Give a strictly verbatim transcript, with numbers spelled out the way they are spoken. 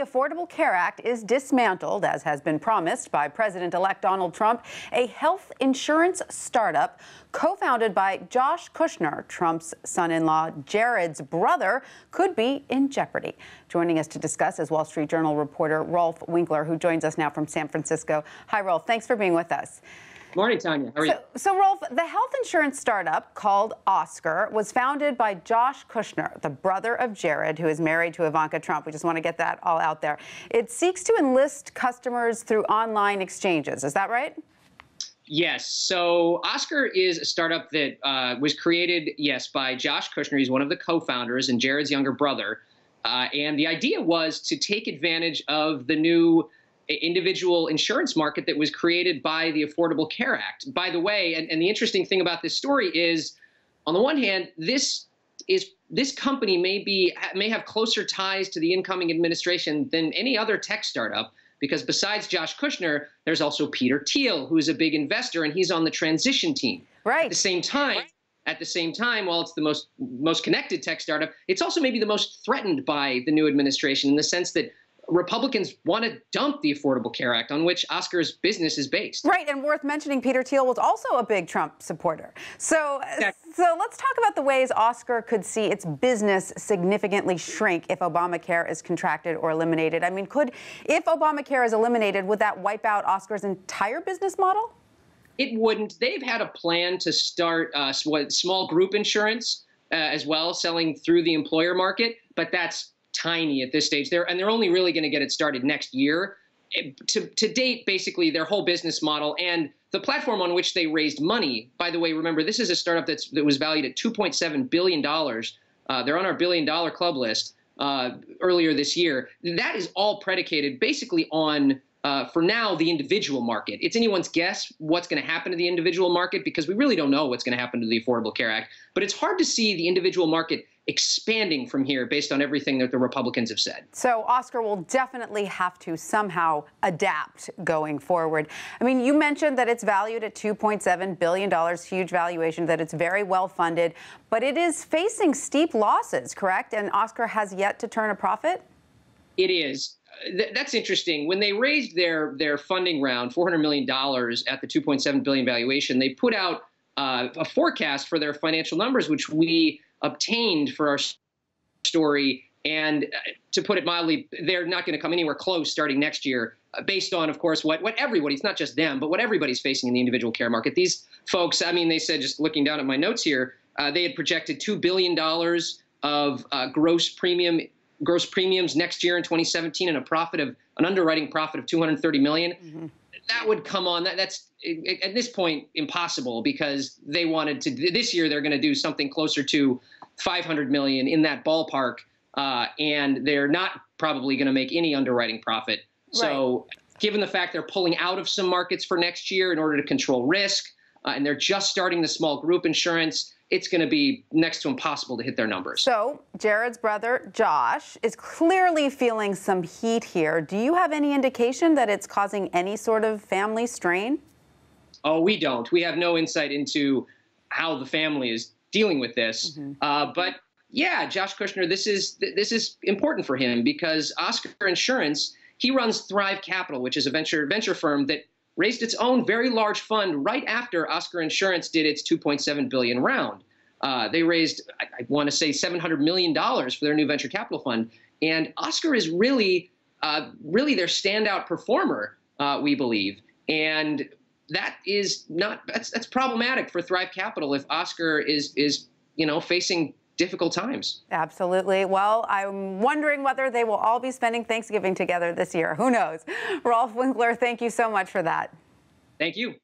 the Affordable Care Act is dismantled, as has been promised by President-elect Donald Trump, a health insurance startup co-founded by Josh Kushner, Trump's son-in-law Jared's brother, could be in jeopardy. Joining us to discuss is Wall Street Journal reporter Rolf Winkler, who joins us now from San Francisco. Hi, Rolf. Thanks for being with us. Morning, Tanya. How are you? So, so, Rolf, the health insurance startup called Oscar was founded by Josh Kushner, the brother of Jared, who is married to Ivanka Trump. We just want to get that all out there. It seeks to enlist customers through online exchanges. Is that right? Yes. So Oscar is a startup that uh, was created, yes, by Josh Kushner. He's one of the co-founders and Jared's younger brother. Uh, and the idea was to take advantage of the new individual insurance market that was created by the Affordable Care Act. By the way, and, and the interesting thing about this story is, on the one hand, this is this company may be may have closer ties to the incoming administration than any other tech startup, because besides Josh Kushner, there's also Peter Thiel, who is a big investor, and he's on the transition team. Right. At the same time, right. At the same time, while it's the most most connected tech startup, it's also maybe the most threatened by the new administration in the sense that Republicans want to dump the Affordable Care Act, on which Oscar's business is based. Right, and worth mentioning, Peter Thiel was also a big Trump supporter. So, exactly. So let's talk about the ways Oscar could see its business significantly shrink if Obamacare is contracted or eliminated. I mean, could, if Obamacare is eliminated, would that wipe out Oscar's entire business model? It wouldn't. They've had a plan to start uh, small group insurance uh, as well, selling through the employer market, but that's tiny at this stage. They're, and they're only really going to get it started next year. It, to, to date, basically, their whole business model and the platform on which they raised money, by the way, remember, this is a startup that's, that was valued at two point seven billion dollars. Uh, they're on our billion-dollar club list uh, earlier this year. That is all predicated basically on, uh, for now, the individual market. It's anyone's guess what's going to happen to the individual market because we really don't know what's going to happen to the Affordable Care Act. But it's hard to see the individual market expanding from here based on everything that the Republicans have said. So Oscar will definitely have to somehow adapt going forward. I mean, you mentioned that it's valued at two point seven billion dollars, huge valuation, that it's very well funded, but it is facing steep losses, correct? And Oscar has yet to turn a profit? It is. Th that's interesting. When they raised their, their funding round, four hundred million dollars at the two point seven billion dollars valuation, they put out uh, a forecast for their financial numbers, which we obtained for our story, and uh, to put it mildly, they're not going to come anywhere close starting next year, uh, based on, of course, what what everybody, it's not just them, but what everybody's facing in the individual care market. These folks, I mean, they said, just looking down at my notes here, uh, they had projected two billion dollars of uh, gross premium gross premiums next year in twenty seventeen and a profit of, an underwriting profit of two hundred thirty million dollars. Mm-hmm. That would come on, that, that's at this point impossible because they wanted to, this year they're going to do something closer to five hundred million dollars in that ballpark, uh, and they're not probably going to make any underwriting profit. Right. So given the fact they're pulling out of some markets for next year in order to control risk, uh, and they're just starting the small group insurance, it's going to be next to impossible to hit their numbers. So Jared's brother, Josh, is clearly feeling some heat here. Do you have any indication that it's causing any sort of family strain? Oh, we don't. We have no insight into how the family is dealing with this. Mm-hmm. uh, but, yeah, Josh Kushner, this is, this is important for him because Oscar Insurance, he runs Thrive Capital, which is a venture, venture firm that raised its own very large fund right after Oscar Insurance did its two point seven billion dollars round. Uh, they raised, I, I want to say, seven hundred million dollars for their new venture capital fund. And Oscar is really, uh, really their standout performer, uh, we believe. And that is not, that's, that's problematic for Thrive Capital if Oscar is, is you know, facing difficult times. Absolutely. Well, I'm wondering whether they will all be spending Thanksgiving together this year. Who knows? Rolf Winkler, thank you so much for that. Thank you.